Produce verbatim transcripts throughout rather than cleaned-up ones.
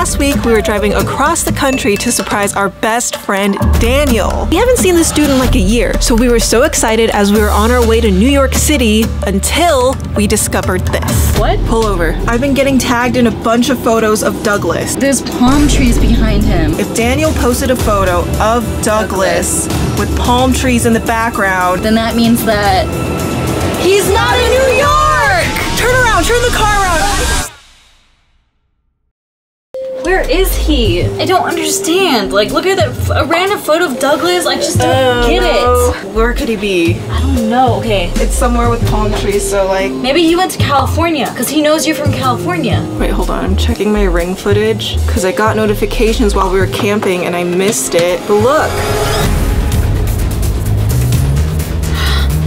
Last week, we were driving across the country to surprise our best friend, Daniel. We haven't seen this dude in like a year, so we were so excited as we were on our way to New York City until we discovered this. What? Pull over. I've been getting tagged in a bunch of photos of Douglas. There's palm trees behind him. If Daniel posted a photo of Douglas, Douglas. with palm trees in the background, then that means that he's not in New York! Turn around, turn the car around! Where is he? I don't understand. Like, look at that f a random photo of Douglas. I just don't oh, get it. No. Where could he be? I don't know. Okay. It's somewhere with palm trees, so like... Maybe he went to California, because he knows you're from California. Wait, hold on. I'm checking my ring footage, because I got notifications while we were camping and I missed it. But look.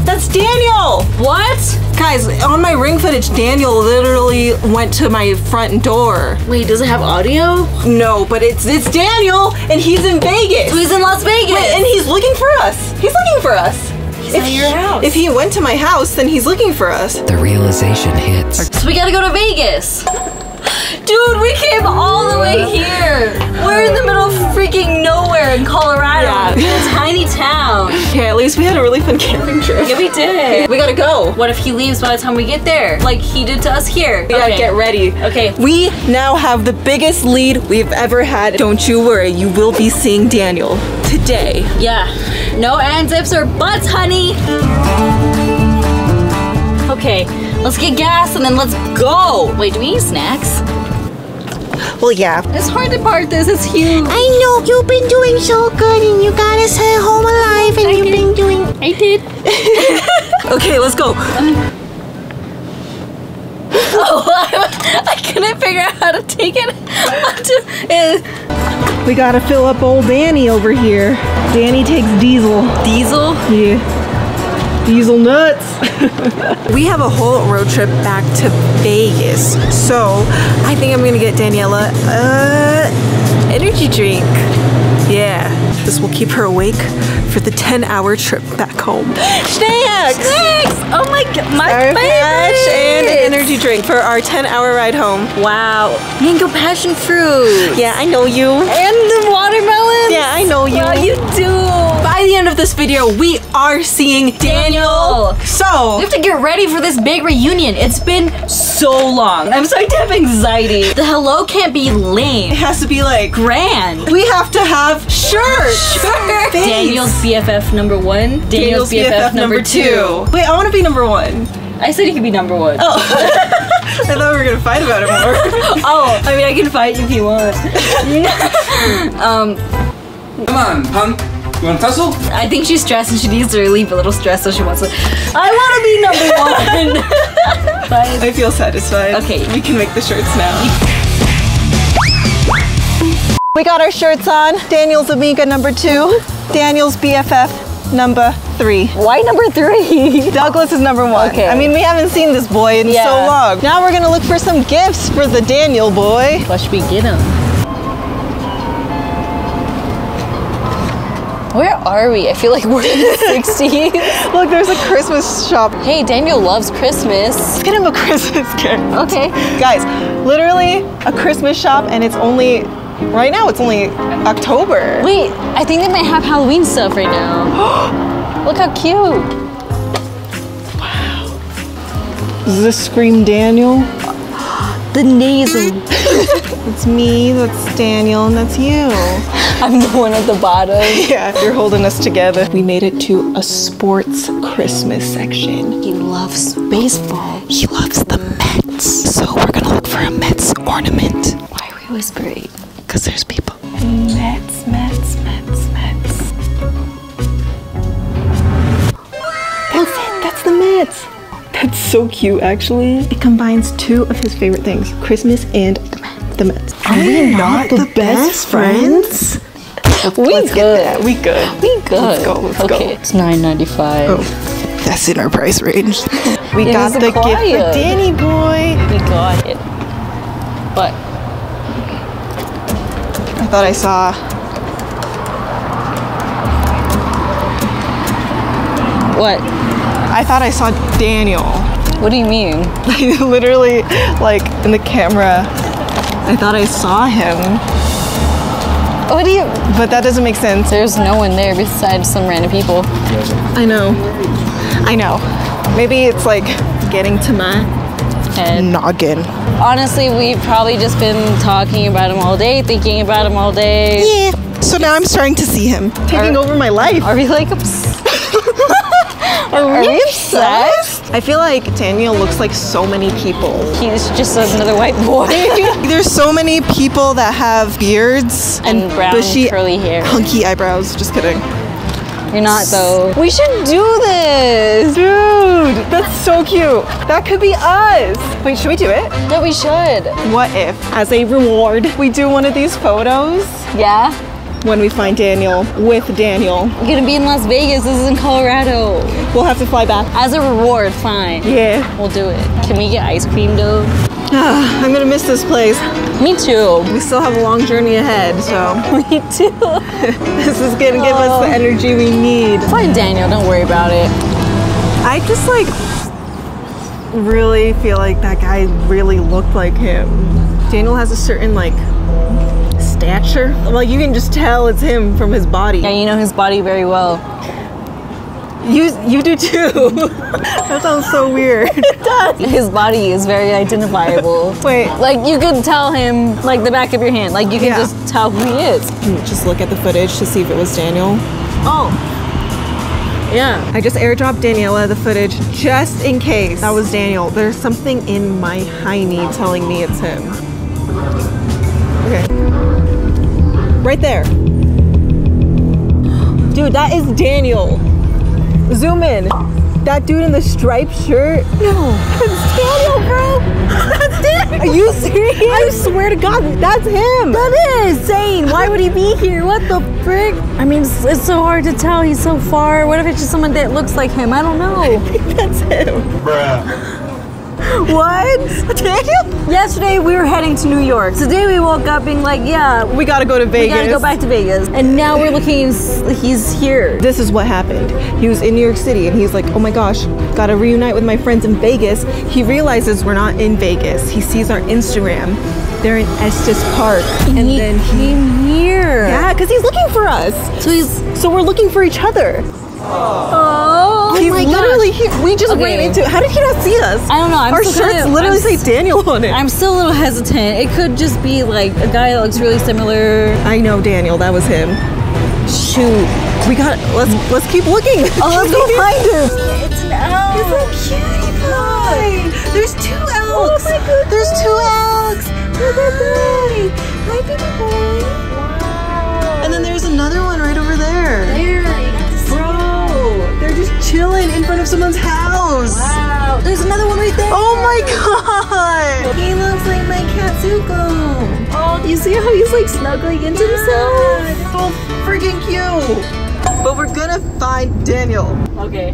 That's Daniel! What? Guys, on my ring footage, Daniel literally went to my front door. Wait, does it have audio? No, but it's it's Daniel, and he's in Vegas. So he's in Las Vegas. Wait, and he's looking for us. He's looking for us. He's at your house. If he went to my house, then he's looking for us. The realization hits. So we gotta go to Vegas. Dude, we came all the way here. We're in the middle of freaking nowhere in Colorado. Yeah. A tiny town. Okay, at least we had a really fun camping trip. Yeah, we did. We gotta go. What if he leaves by the time we get there? Like he did to us here. Yeah, okay. Get ready. Okay. We now have the biggest lead we've ever had. Don't you worry, you will be seeing Daniel today. Yeah. No ands, ifs, or buts, honey. Okay, let's get gas and then let's go. Wait, do we need snacks? Well, yeah. It's hard to part this, it's huge. I know, you've been doing so good and you got us home alive and I you've did. been doing... I did. Okay, let's go. Um, oh, I, I couldn't figure out how to take it. to, uh, we gotta fill up old Danny over here. Danny takes diesel. Diesel? Yeah. Diesel nuts. We have a whole road trip back to Vegas, so I think I'm gonna get Daniela uh energy drink. Yeah, this will keep her awake for the ten hour trip back home. Snacks! Snacks! Oh my god, my favorite! And an energy drink for our ten hour ride home. Wow. Mango passion fruit. Yeah, I know you. And the watermelon. Yeah, I know you. Wow, you do. By the end of this video, we are seeing Daniel. Daniel. So we have to get ready for this big reunion. It's been so long. I'm starting to have anxiety. The hello can't be lame. It has to be like grand. We have to have shirts. Shirt. Daniel's B F F number one. Daniel's, Daniel's B F F, B F F number two. Wait, I want to be number one. I said you could be number one. Oh. I thought we were gonna fight about it more. Oh, I mean I can fight if you want. um. Come on, pump. You want to tussle? I think she's stressed and she needs to relieve a little stress, so she wants to. I want to be number one! But I feel satisfied. Okay. We can make the shirts now. We got our shirts on. Daniel's Amiga number two. Daniel's B F F number three. Why number three? Douglas is number one. Okay. I mean, we haven't seen this boy in yeah. so long. Now we're gonna look for some gifts for the Daniel boy. What should we get him? Where are we? I feel like we're in the sixties. Look, there's a Christmas shop. Hey, Daniel loves Christmas. Let's get him a Christmas gift. Okay. Guys, literally a Christmas shop, and it's only, right now it's only October. Wait, I think they might have Halloween stuff right now. Look how cute. Wow. Does this scream Daniel? The nasal. It's me, that's Daniel, and that's you. I'm the one at the bottom. Yeah, you're holding us together. We made it to a sports Christmas section. He loves baseball. He loves the Mets. So we're gonna look for a Mets ornament. Why are we whispering? Because there's people. Mets, Mets, Mets, Mets. That's it, that's the Mets. That's so cute, actually. It combines two of his favorite things, Christmas and the Mets. Are we not the, the best, best friends? friends? We Let's good. Get that. We good. We good. Let's go. Let's okay, go. It's nine ninety-five. Oh, that's in our price range. We it got the gift for Danny boy. We got it. But I thought I saw. What? I thought I saw Daniel. What do you mean? Like literally, like in the camera, I thought I saw him. What do you? But that doesn't make sense. There's no one there besides some random people. I know. I know. Maybe it's like getting to my head. Noggin. Honestly, we've probably just been talking about him all day, thinking about him all day. Yeah. So now I'm starting to see him taking are, over my life. Are we like obsessed? Are, are we obsessed? I feel like Daniel looks like so many people. He's just another white boy. There's so many people that have beards and, and brown bushy, curly hair, hunky eyebrows. Just kidding. You're not though. We should do this, dude. That's so cute. That could be us. Wait, should we do it? Yeah, we should. What if, as a reward, we do one of these photos? Yeah. When we find Daniel, with Daniel. We're gonna be in Las Vegas, this is in Colorado. We'll have to fly back. As a reward, fine. Yeah. We'll do it. Can we get ice cream though? I'm gonna miss this place. Me too. We still have a long journey ahead, so. Me too. This is gonna give oh. us the energy we need. Fine, Daniel, don't worry about it. I just like, really feel like that guy really looked like him. Daniel has a certain like, stature. Well, you can just tell it's him from his body. Yeah, you know his body very well. You you do too. That sounds so weird. It does. His body is very identifiable. Wait. Like you could tell him like the back of your hand. Like you can yeah. just tell who he is. Just look at the footage to see if it was Daniel. Oh. Yeah. I just airdropped Daniela the footage just in case that was Daniel. There's something in my hiney telling me it's him. Okay. Right there. Dude, that is Daniel. Zoom in. That dude in the striped shirt. No. That's Daniel, bro. That's Daniel. Are you serious? I swear to God, that's him. That is insane. Why would he be here? What the frick? I mean, it's, it's so hard to tell. He's so far. What if it's just someone that looks like him? I don't know. I think that's him. Bruh. What? Daniel? Yesterday we were heading to New York. Today we woke up being like, yeah, we gotta go to Vegas. We gotta go back to Vegas. And now we're looking, he's here. This is what happened. He was in New York City and he's like, oh my gosh, gotta reunite with my friends in Vegas. He realizes we're not in Vegas. He sees our Instagram. They're in Estes Park. And he then he came here. Yeah, because he's looking for us. So he's so we're looking for each other. Oh, he's oh my literally gosh. Here. We just okay. ran into it. How did he not see us? I don't know. I'm Our shirts kind of, literally I'm say Daniel on it. I'm still a little hesitant. It could just be like a guy that looks really similar. I know Daniel. That was him. Shoot. We got. Let's let's keep looking. Oh, let's go find him. It's an elk. It's so cute. Boy. There's two elks. Oh my goodness. There's two elks. Look at that. Hi, baby boy. Wow. And then there's another one right over there. There. They're just chilling in front of someone's house. Wow. There's another one right there. Oh my god. He looks like my cat Zuko. Oh, you see how he's like snuggling into yeah. himself? So freaking cute. But we're gonna find Daniel. Okay.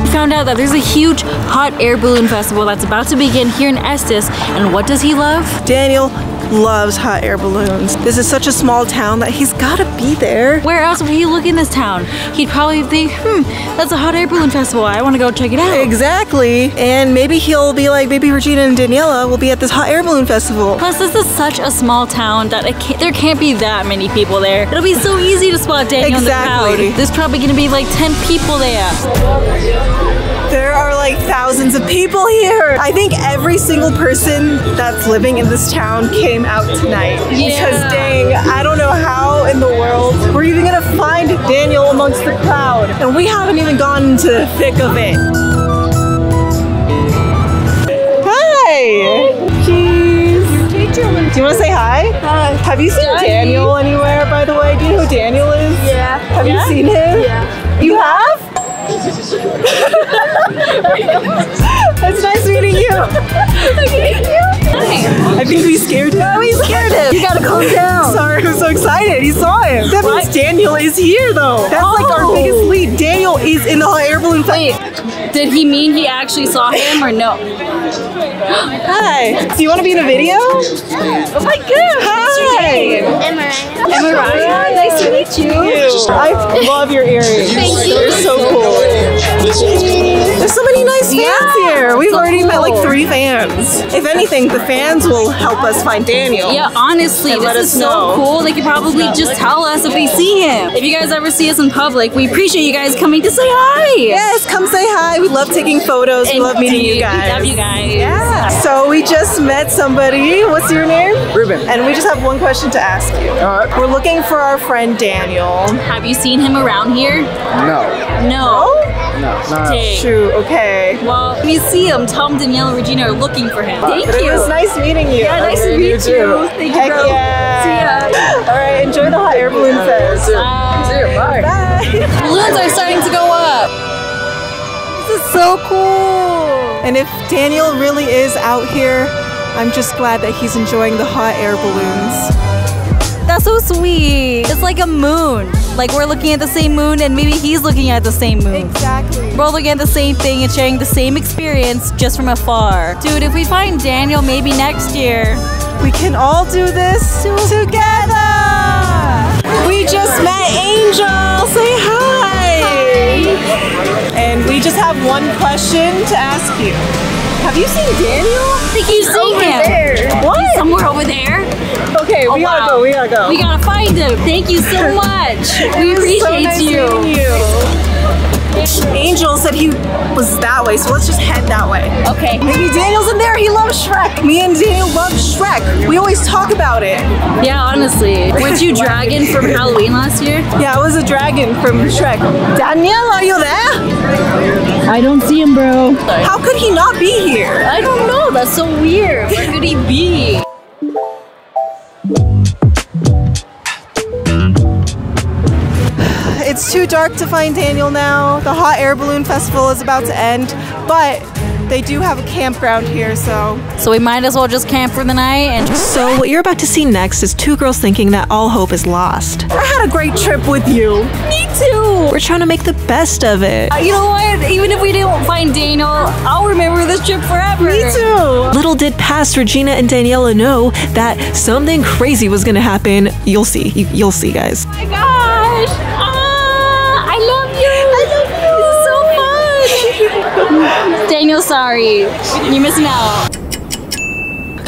We found out that there's a huge hot air balloon festival that's about to begin here in Estes. And what does he love? Daniel loves hot air balloons. This is such a small town that he's gotta be there. Where else would he look in this town? He'd probably think, hmm, that's a hot air balloon festival. I wanna go check it out. Exactly. And maybe he'll be like, maybe Regina and Daniela will be at this hot air balloon festival. Plus, this is such a small town that it can't, there can't be that many people there. It'll be so easy to spot Daniel exactly. in the crowd. There's probably gonna be like ten people there. There are like thousands of people here. I think every single person that's living in this town came out tonight yeah. because dang, I don't know how in the world we're even gonna find Daniel amongst the crowd, and we haven't even gotten to the thick of it. Hi! Cheese! Do you want to say hi? Hi. Have you seen Daddy. Daniel anywhere, by the way? Do you know who Daniel is? Yeah. Have yeah. you seen him? Yeah. You have? It's nice meeting you. I think we scared him. No, we scared him. You gotta calm down. Sorry, I'm so excited. He saw him. That means what? Daniel is here, though. That's oh. like our biggest lead. Daniel is in the hot air balloon. Wait, did he mean he actually saw him or no? Hi. Do you want to be in a video? Yeah. Oh my God. Hi. Am I? Am I? Nice to meet you. I love your earrings. Thank you. They're so cool. There's so many nice fans yeah, here. We've so already cool. met like three fans. If anything, the fans will help us find Daniel. Yeah, honestly, this let us is know. so cool. They could probably just tell us if they see him. If you guys ever see us in public, we appreciate you guys coming to say hi. Yes, come say hi. We love taking photos. And we love meeting you guys. We love you guys. Yeah. So we just met somebody. What's your name? Ruben. And we just have one question to ask you. All right. We're looking for our friend Daniel. Have you seen him around here? No. No? No. Not Shoot, okay. Well, when you see him, tell him Daniela and Regina are looking for him. Thank but you. It was nice meeting you. Yeah, nice to meet you. you. Thank Heck you, bro. Yeah. See ya. All right, enjoy the hot air balloon fest. Bye. See ya. Bye. Bye. Balloons are starting to go up. This is so cool. And if Daniel really is out here, I'm just glad that he's enjoying the hot air balloons. That's so sweet. It's like a moon. Like we're looking at the same moon and maybe he's looking at the same moon. Exactly. We're all looking at the same thing and sharing the same experience just from afar. Dude, if we find Daniel maybe next year, we can all do this together. We just met Angel. Say hi. hi. And we just have one question to ask you. Have you seen Daniel? I think you've seen him. There. What? He's somewhere over there. Okay, oh, we wow. gotta go, we gotta go. We gotta find him. Thank you so much. we appreciate so nice you. you. Angel said he was that way, so let's just head that way. Okay. Maybe Daniel's in there, he loves Shrek. Me and Daniel love Shrek. We always talk about it. Yeah, honestly. Weren't you dragon from Halloween last year? Yeah, I was a dragon from Shrek. Daniel, are you there? I don't see him, bro. Sorry. How could he not be here? I don't know. That's so weird. Where could he be? It's too dark to find Daniel now. The Hot Air Balloon Festival is about to end, but they do have a campground here, so... So we might as well just camp for the night and... So what you're about to see next is two girls thinking that all hope is lost. I had a great trip with you. Me too. We're trying to make the best of it. Uh, you know what? Even if we didn't find Daniel, I'll remember this trip forever. Me too. Little did past Regina and Daniela know that something crazy was going to happen. You'll see. You, you'll see, guys. Oh my gosh. Ah, I love you. Daniel, sorry. You're missing out.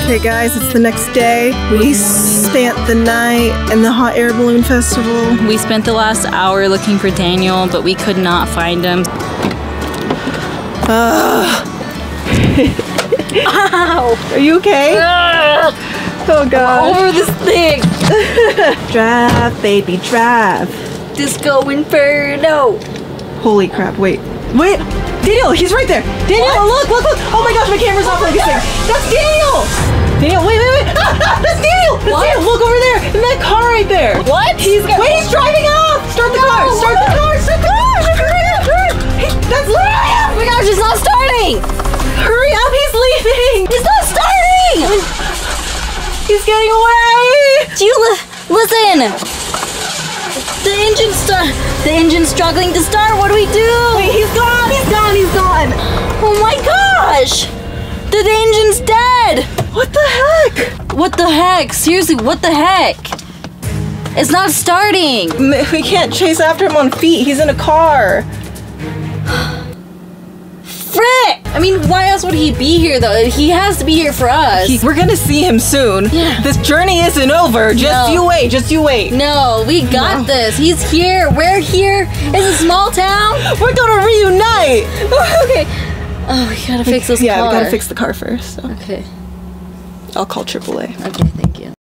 Okay guys, it's the next day. We spent the night in the Hot Air Balloon Festival. We spent the last hour looking for Daniel, but we could not find him. Uh. Ow! Are you okay? Uh. Oh god. Over this thing. Drive, baby, drive. Disco Inferno. Holy crap, wait. Wait! Daniel, he's right there! Daniel, what? look, look, look! Oh my gosh, my camera's not focusing! That's Daniel! Daniel, wait, wait, wait! Ah, ah, that's Daniel! That's what? Daniel! Look over there! In that car right there! What? He's got wait, he's driving off! Start the no, car! Start what? the car! Start the car! Hurry up! Hurry up! He, that's leaving! Oh my gosh, it's not starting! Hurry up, he's leaving! It's not starting! He's getting away! Do you li listen? The engine's stuck. The engine's struggling to start. What do we do? Wait, he's gone. He's gone. He's gone. Oh my gosh. The, the engine's dead. What the heck? What the heck? Seriously, what the heck? It's not starting. We can't chase after him on feet. He's in a car. Frick! I mean, why else would he be here though? He has to be here for us. He, we're gonna see him soon. Yeah. This journey isn't over. Just no. you wait, just you wait. No, we got no. this. He's here. We're here. It's a small town. We're gonna reunite. Okay. Oh, we gotta fix this yeah, car. Yeah, we gotta fix the car first. So. Okay. I'll call triple A. Okay, thank you.